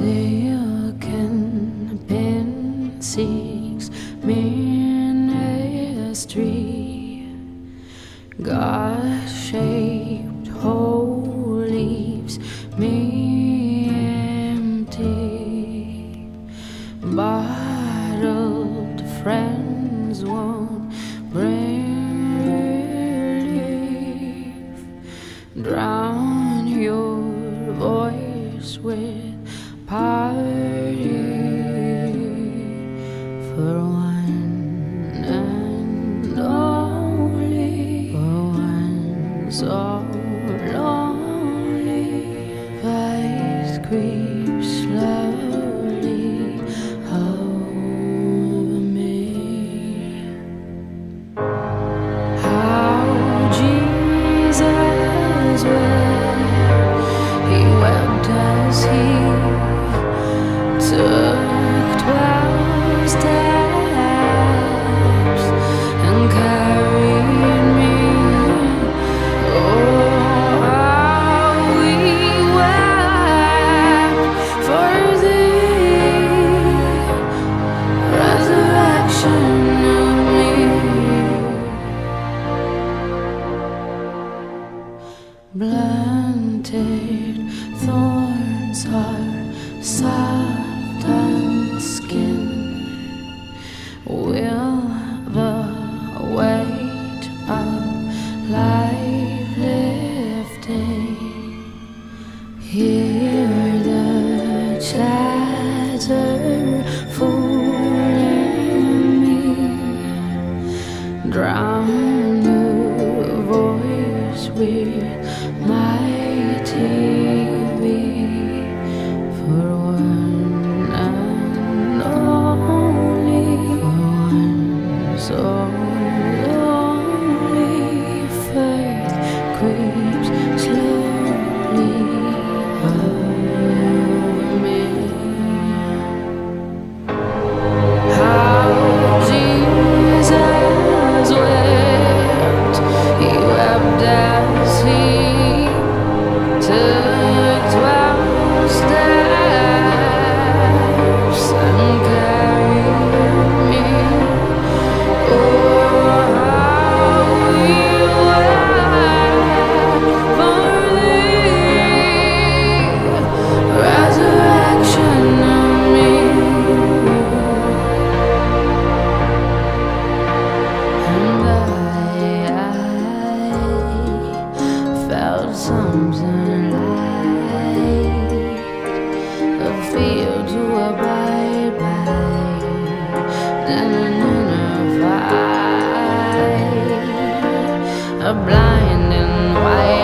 silken pin seeks ministry, God-shaped hole leaves me empty, bottled friends won't bring relief, drown your voice with party for one and only, for one so lonely. Vice creeps slowly over me. How Jesus wept, he wept as he took 12 steps and carried me. Oh, how we wept for thee, resurrection of me. Blunted thorns are soft skin, will the weight of life lifting, hear the chatter fooling me, drown your voice with my TV for one. So lonely, faith creeps slowly over me. How Jesus wept, he wept as he took 12 steps and carried me. Something like the fields were bye-bye, then an inner fight, a blinding light.